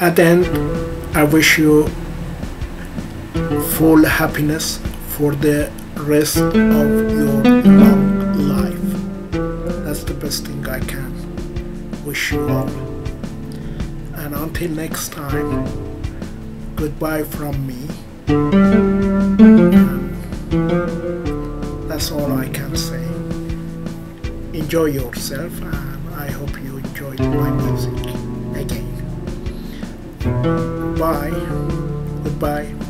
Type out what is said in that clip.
At the end, I wish you full happiness for the rest of your long life. That's the best thing I can wish you all. And until next time, goodbye from me. And that's all I can say. Enjoy yourself, and I hope you enjoyed my music again. Bye. Goodbye.